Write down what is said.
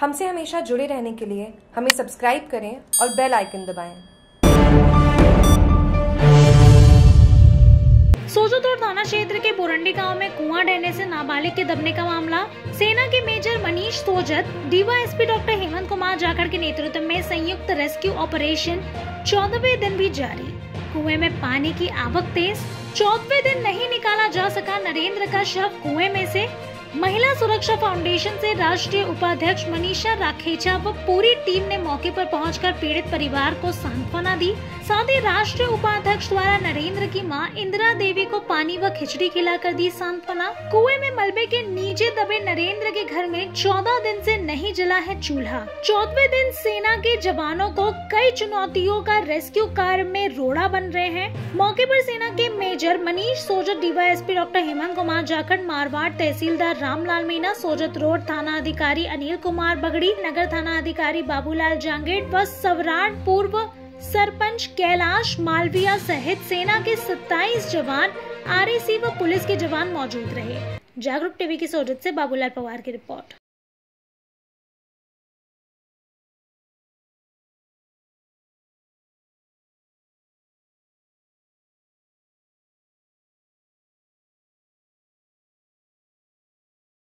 हमसे हमेशा जुड़े रहने के लिए हमें सब्सक्राइब करें और बेल आइकन दबाएं। सोजत रोड थाना क्षेत्र के बोरंडी गांव में कुआं ढहने से नाबालिग के दबने का मामला। सेना के major Manish Sojat, DYSP doctor Hemant Kumar Jakhar के नेतृत्व में संयुक्त रेस्क्यू ऑपरेशन 14वें दिन भी जारी। कुएं में पानी की आवक तेज, 14वें दिन नहीं निकाला जा सका नरेंद्र का शव कुएं में से। महिला सुरक्षा फाउंडेशन से राष्ट्रीय उपाध्यक्ष मनीषा राखेचा व पूरी टीम ने मौके पर पहुंचकर पीड़ित परिवार को सांत्वना दी। साथ ही राष्ट्रीय उपाध्यक्ष द्वारा नरेंद्र की मां इंदिरा देवी को पानी व खिचड़ी खिलाकर दी सांत्वना। कुएं में मलबे के नीचे दबे नरेंद्र के घर में 14 दिन से नहीं जला है चूल्हा। 14वें दिन सेना के जवानों को कई चुनौतियों का रेस्क्यू कार्य में रोड़ा बन रहे हैं। मौके पर सेना के major Manish Sojat, DYSP doctor Hemant Kumar Jakhar, Marwar तहसीलदार रामलाल मीणा, सोजत रोड थाना अधिकारी अनिल कुमार बगड़ी, नगर थाना अधिकारी बाबूलाल जांगिड व सवराड़ पूर्व सरपंच कैलाश मालविया सहित सेना के 27 जवान, RAC व पुलिस के जवान मौजूद रहे। जागरूक टीवी की सोजत से बाबूलाल पवार की रिपोर्ट।